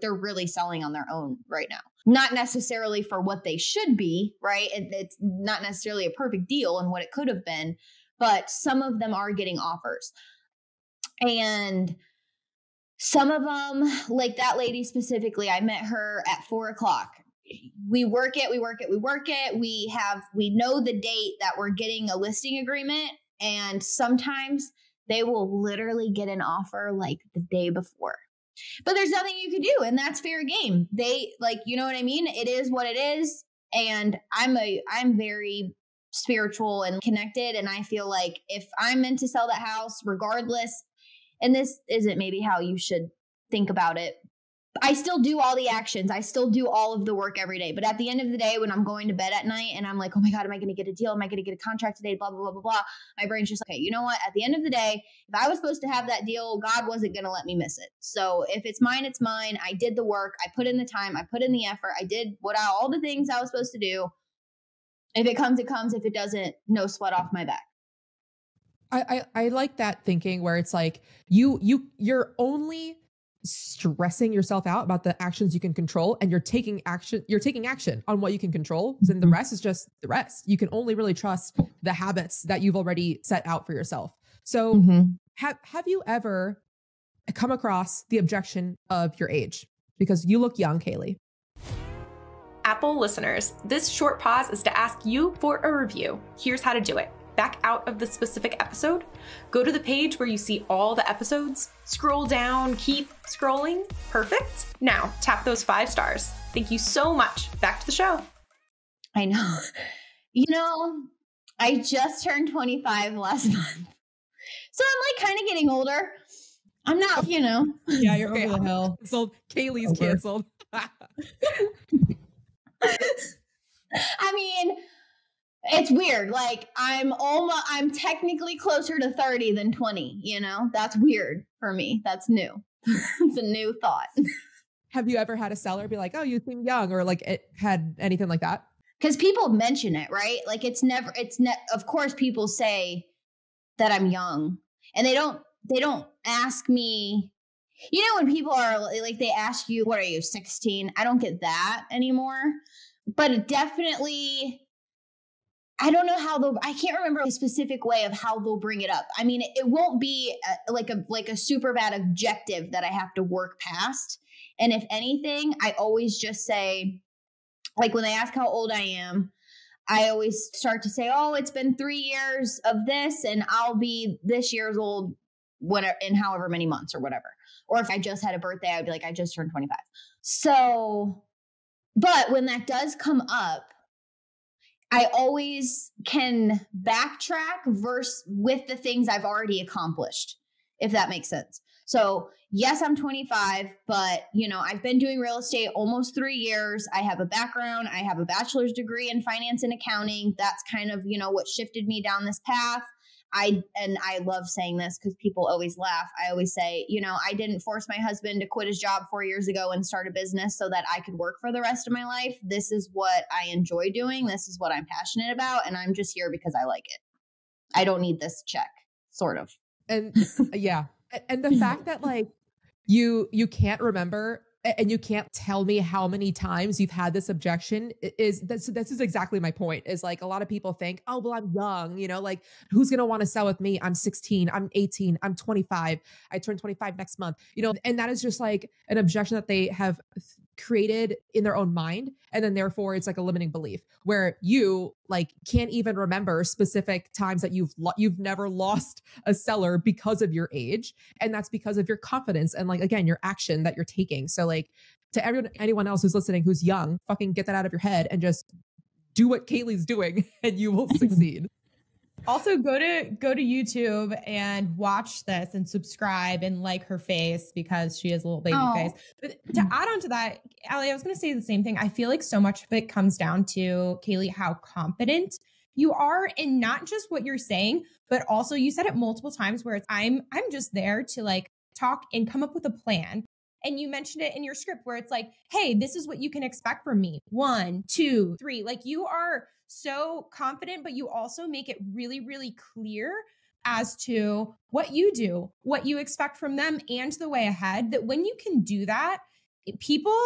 They're really selling on their own right now. Not necessarily for what they should be, right? It's not necessarily a perfect deal and what it could have been, but some of them are getting offers. And some of them, like that lady specifically, I met her at 4 o'clock. We work it. We know the date that we're getting a listing agreement. And sometimes they will literally get an offer like the day before. But there's nothing you could do, and that's fair game. They like, you know what I mean? It is what it is. And I'm very spiritual and connected. And I feel like if I'm meant to sell that house, regardless, and this isn't maybe how you should think about it, I still do all the actions. I still do all of the work every day. But at the end of the day, when I'm going to bed at night and I'm like, oh my God, am I going to get a deal? Am I going to get a contract today? Blah, blah, blah, blah, blah. My brain's just, okay, you know what? At the end of the day, if I was supposed to have that deal, God wasn't going to let me miss it. So if it's mine, it's mine. I did the work. I put in the time. I put in the effort. I did all the things I was supposed to do. If it comes, it comes. If it doesn't, no sweat off my back. I like that thinking where it's like you're only stressing yourself out about the actions you can control, and you're taking action on what you can control, and the rest is just the rest. You can only really trust the habits that you've already set out for yourself. So have you ever come across the objection of your age? Because you look young, Kaylee. Apple listeners, this short pause is to ask you for a review. Here's how to do it. Back out of the specific episode, go to the page where you see all the episodes, scroll down, keep scrolling. Perfect. Now tap those 5 stars. Thank you so much. Back to the show. I know. You know, I just turned 25 last month. So I'm like kind of getting older. I'm not, you know. Yeah, you're over the hill. So Kaylee's canceled. I mean, it's weird. Like I'm technically closer to 30 than 20, you know, that's weird for me. That's new. It's a new thought. Have you ever had a seller be like, oh, you seem young, or like it had anything like that? Cause people mention it, right? Like of course people say that I'm young, and they don't ask me, you know, when people are like, they ask you, what are you, 16? I don't get that anymore, but it definitely, I don't know how I can't remember a specific way of how they'll bring it up. I mean, it won't be like a super bad objective that I have to work past. And if anything, I always just say, like when they ask how old I am, I always start to say, oh, it's been 3 years of this and I'll be this year's old whatever, in however many months or whatever. Or if I just had a birthday, I would be like, I just turned 25. So, but when that does come up, I always can backtrack with the things I've already accomplished, if that makes sense. So yes, I'm 25, but you know, I've been doing real estate almost 3 years. I have a background. I have a bachelor's degree in finance and accounting. That's kind of, you know, what shifted me down this path. And I love saying this because people always laugh. I always say, you know, I didn't force my husband to quit his job 4 years ago and start a business so that I could work for the rest of my life. This is what I enjoy doing. This is what I'm passionate about. And I'm just here because I like it. I don't need this check, sort of. And yeah. And the fact that like you can't remember and you can't tell me how many times you've had this objection is this is exactly my point, is like a lot of people think, oh, well, I'm young, you know, like who's going to want to sell with me? I'm 16, I'm 18, I'm 25. I turn 25 next month, you know, and that is just like an objection that they have created in their own mind. And then therefore it's like a limiting belief where you like can't even remember specific times that you've never lost a seller because of your age. And that's because of your confidence. And like, again, your action that you're taking. So like to anyone else who's listening, who's young, fucking get that out of your head and just do what Kaylee's doing and you will succeed. Also, go to YouTube and watch this and subscribe and like her face, because she has a little baby face. But to add on to that, Ali, I was going to say the same thing. I feel like so much of it comes down to, Kaylee, how confident you are in not just what you're saying, but also you said it multiple times where it's, I'm just there to like talk and come up with a plan. And you mentioned it in your script where it's like, hey, this is what you can expect from me. 1, 2, 3. Like, you are so confident, but you also make it really, really clear as to what you do, what you expect from them, and the way ahead. That when you can do that, people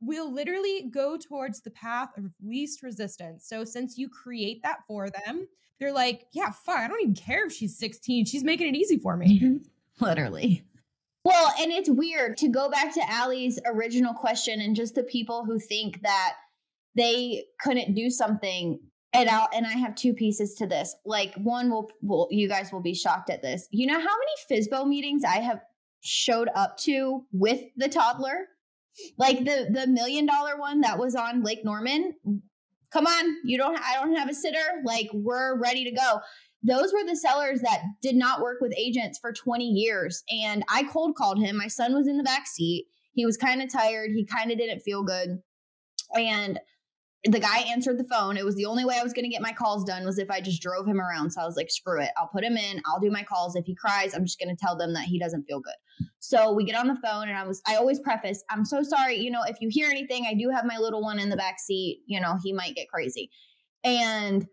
will literally go towards the path of least resistance. So since you create that for them, they're like, yeah, fuck, I don't even care if she's 16. She's making it easy for me. Mm-hmm. Literally. Well, and it's weird to go back to Allie's original question and just the people who think that they couldn't do something. And I have two pieces to this. Like, one, you guys will be shocked at this. You know how many FSBO meetings I have showed up to with the toddler? Like the $1 million one that was on Lake Norman. Come on, I don't have a sitter. Like, we're ready to go. Those were the sellers that did not work with agents for 20 years. And I cold called him. My son was in the back seat. He was kind of tired. He kind of didn't feel good. And the guy answered the phone. It was the only way I was going to get my calls done was if I just drove him around. So I was like, screw it. I'll put him in. I'll do my calls. If he cries, I'm just going to tell them that he doesn't feel good. So we get on the phone, and I always preface, I'm so sorry. You know, if you hear anything, I do have my little one in the back seat. You know, he might get crazy. And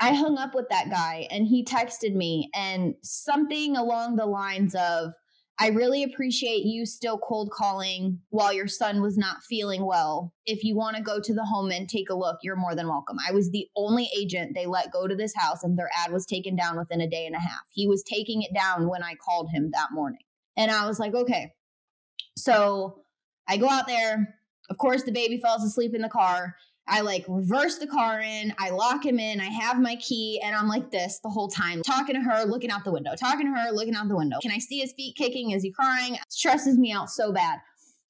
I hung up with that guy, and he texted me, and something along the lines of, I really appreciate you still cold calling while your son was not feeling well. If you want to go to the home and take a look, you're more than welcome. I was the only agent they let go to this house, and their ad was taken down within a day and a half. He was taking it down when I called him that morning. And I was like, okay. So I go out there. Of course, the baby falls asleep in the car. I like reverse the car in, I lock him in, I have my key, and I'm like this the whole time, talking to her, looking out the window, talking to her, looking out the window. Can I see his feet kicking? Is he crying? It stresses me out so bad.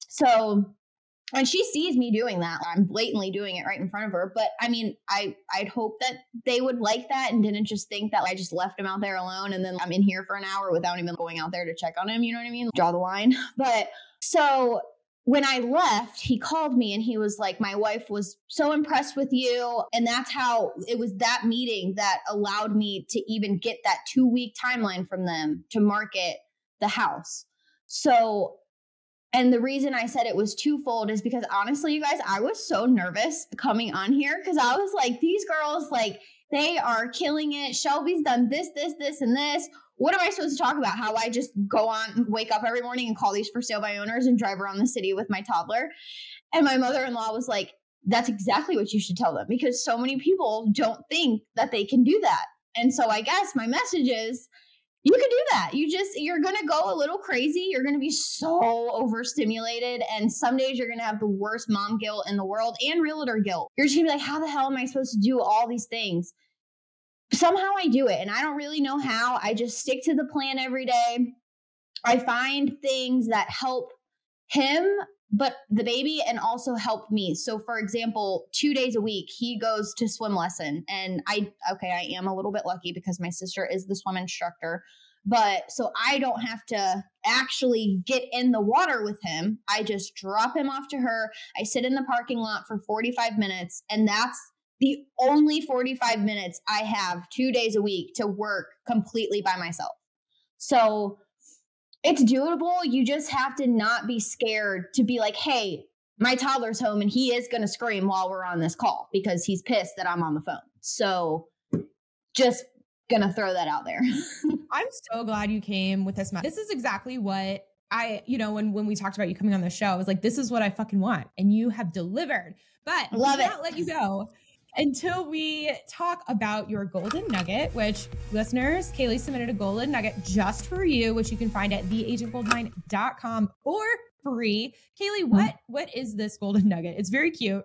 So, and she sees me doing that. I'm blatantly doing it right in front of her. But I mean, I'd hope that they would like that and didn't just think that I just left him out there alone and then I'm in here for an hour without even going out there to check on him. You know what I mean? Draw the line. But so when I left, he called me and he was like, my wife was so impressed with you. And that's how it was, that meeting that allowed me to even get that 2-week timeline from them to market the house. So, and the reason I said it was twofold is because honestly, you guys, I was so nervous coming on here because I was like, these girls, like, they are killing it. Shelby's done this, this, this, and this. What am I supposed to talk about? How I just go on, wake up every morning and call these for sale by owners and drive around the city with my toddler. And my mother-in-law was like, that's exactly what you should tell them, because so many people don't think that they can do that. And so I guess my message is, you can do that. You're going to go a little crazy. You're going to be so overstimulated. And some days you're going to have the worst mom guilt in the world and realtor guilt. You're just going to be like, how the hell am I supposed to do all these things? Somehow I do it, and I don't really know how. I just stick to the plan every day. I find things that help him, but the baby, and also help me. So for example, 2 days a week, he goes to swim lesson, and I am a little bit lucky because my sister is the swim instructor, but so I don't have to actually get in the water with him. I just drop him off to her. I sit in the parking lot for 45 minutes, and that's the only 45 minutes I have 2 days a week to work completely by myself. So it's doable. You just have to not be scared to be like, hey, my toddler's home and he is going to scream while we're on this call because he's pissed that I'm on the phone. So just going to throw that out there. I'm so glad you came with this. This is exactly what I, you know, when we talked about you coming on the show, I was like, this is what I fucking want. And you have delivered, but I can't let you go until we talk about your golden nugget, which, listeners, Kaylee submitted a golden nugget just for you, which you can find at theagentgoldmine.com for free. Kaylee, what is this golden nugget? It's very cute.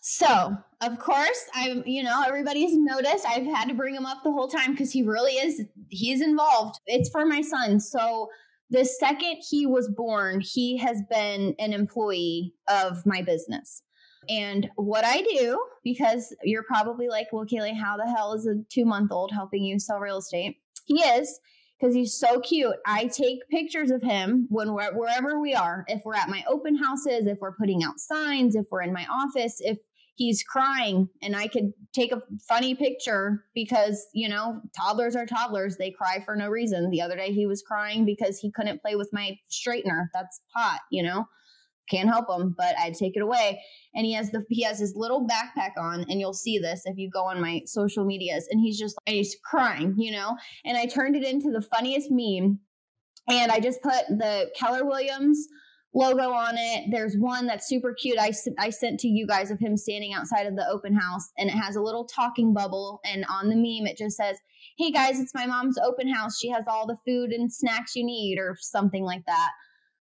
So, of course, everybody's noticed I've had to bring him up the whole time because he really is, he's involved. It's for my son. So the second he was born, he has been an employee of my business. And what I do, because you're probably like, well, Kaylee, how the hell is a 2-month-old helping you sell real estate? He is, because he's so cute. I take pictures of him when we're wherever we are. If we're at my open houses, if we're putting out signs, if we're in my office, if he's crying, and I could take a funny picture because, you know, toddlers are toddlers. They cry for no reason. The other day he was crying because he couldn't play with my straightener. That's hot, you know, can't help him, but I take it away. And he has his little backpack on, and you'll see this if you go on my social medias, and he's just, and he's crying, you know, and I turned it into the funniest meme, and I just put the Keller Williams logo on it. There's one that's super cute I sent to you guys of him standing outside of the open house, and it has a little talking bubble, and on the meme it just says, "Hey guys, it's my mom's open house. She has all the food and snacks you need," or something like that.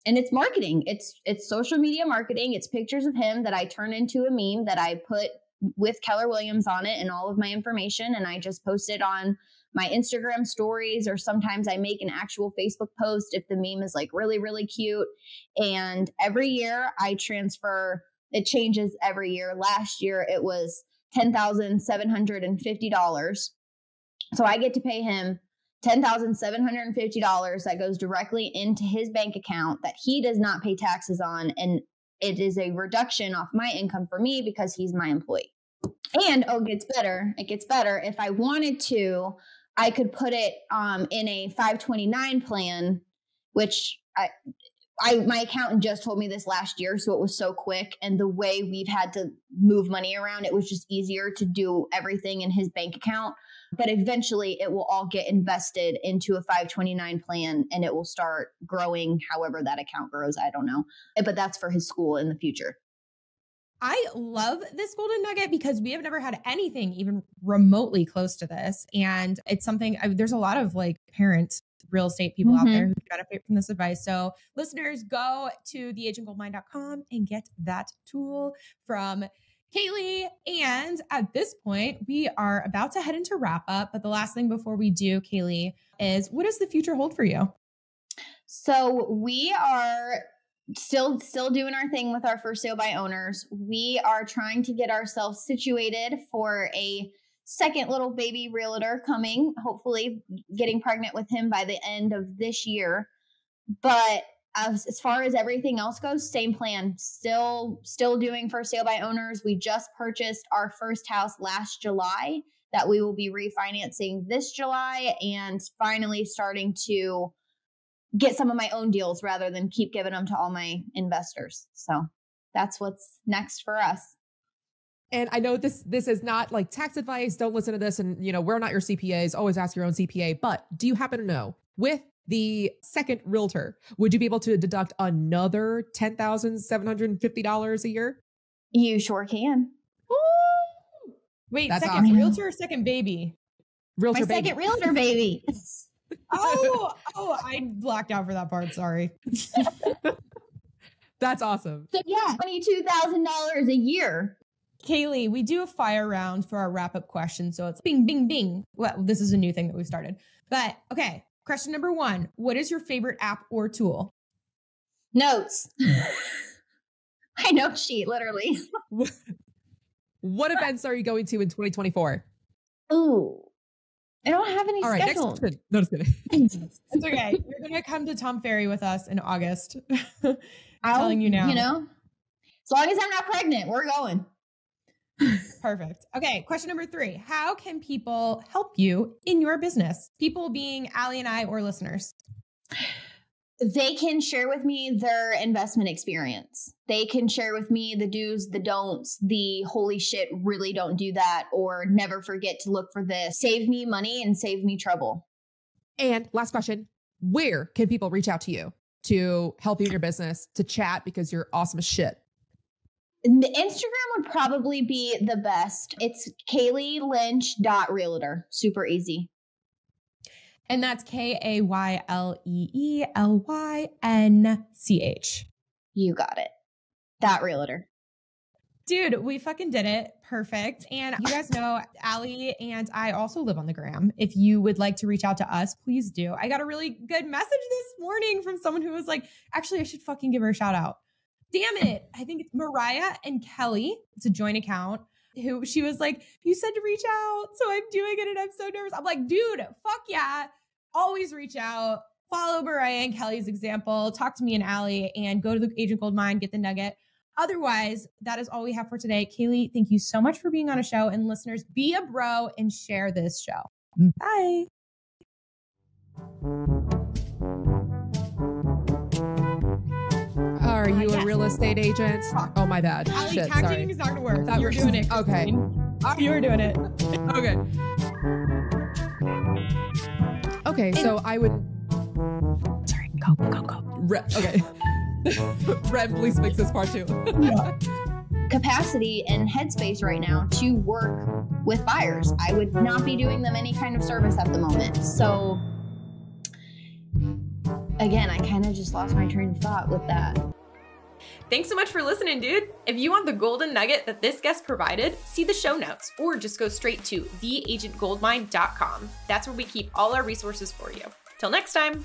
And it's marketing. It's social media marketing. It's pictures of him that I turn into a meme that I put with Keller Williams on it and all of my information, and I just post it on my Instagram stories, or sometimes I make an actual Facebook post if the meme is like really, really cute. And every year I transfer, it changes every year. Last year it was $10,750. So I get to pay him $10,750 that goes directly into his bank account that he does not pay taxes on. And it is a reduction off my income for me because he's my employee. And oh, it gets better. It gets better. If I wanted to, I could put it in a 529 plan, which my accountant just told me this last year, so it was so quick. And the way we've had to move money around, it was just easier to do everything in his bank account. But eventually it will all get invested into a 529 plan, and it will start growing however that account grows. I don't know. But that's for his school in the future. I love this golden nugget because we have never had anything even remotely close to this. And it's something, there's a lot of like parent real estate people out there who benefit from this advice. So listeners, go to theagentgoldmine.com and get that tool from Kaylee. And at this point, we are about to head into wrap up. But the last thing before we do, Kaylee, is what does the future hold for you? So we are still doing our thing with our for sale by owners. We are trying to get ourselves situated for a second little baby realtor coming, hopefully getting pregnant with him by the end of this year. But as far as everything else goes, same plan, still doing for sale by owners. We just purchased our first house last July that we will be refinancing this July, and finally starting to get some of my own deals rather than keep giving them to all my investors. So that's what's next for us. And I know this is not like tax advice. Don't listen to this. And, you know, we're not your CPAs. Always ask your own CPA. But do you happen to know, with the second realtor, would you be able to deduct another $10,750 a year? You sure can. Woo! Wait, that's second awesome. Realtor or second baby? Realtor my baby. Second realtor baby. Oh, I blacked out for that part. Sorry. That's awesome. So yeah, $22,000 a year. Kaylee, we do a fire round for our wrap up question. So it's bing, bing, bing. Well, this is a new thing that we've started. But okay, question number one. What is your favorite app or tool? Notes. My note sheet, literally. What events are you going to in 2024? Ooh. I don't have any scheduled. Right, no, just kidding. It's okay. You're going to come to Tom Ferry with us in August. I'm telling you now. You know, as long as I'm not pregnant, we're going. Perfect. Okay. Question number three. How can people help you in your business? People being Ali and I, or listeners. They can share with me their investment experience. They can share with me the do's, the don'ts, the holy shit, really don't do that, or never forget to look for this. Save me money and save me trouble. And last question, where can people reach out to you to help you in your business, to chat, because you're awesome as shit? The Instagram would probably be the best. It's KayleeLynch.realtor. Super easy. And that's KAYLEELYNCH. You got it. That realtor. Dude, we fucking did it. Perfect. And you guys know Ali and I also live on the gram. If you would like to reach out to us, please do. I got a really good message this morning from someone who was like, actually, I should fucking give her a shout out. damn it. I think it's Mariah and Kelly. It's a joint account. Who she was like, you said to reach out. So I'm doing it and I'm so nervous. I'm like, dude, fuck yeah. Always reach out. Follow Mariah and Kelly's example. Talk to me and Ali and go to the Agent Goldmine, get the nugget. Otherwise, that is all we have for today. Kaylee, thank you so much for being on a show. And listeners, be a bro and share this show. Bye. Are you a real estate agent? Oh, my bad. Ali, shit, sorry. Tag team is not going to work. You're doing it. Okay. You're doing it. Okay. Okay, so I would... Sorry, go. Okay. Red, please fix this part too. Yeah. Capacity and headspace right now to work with buyers. I would not be doing them any kind of service at the moment. So again, I kind of just lost my train of thought with that. Thanks so much for listening, dude. If you want the golden nugget that this guest provided, see the show notes or just go straight to theagentgoldmine.com. That's where we keep all our resources for you. Till next time.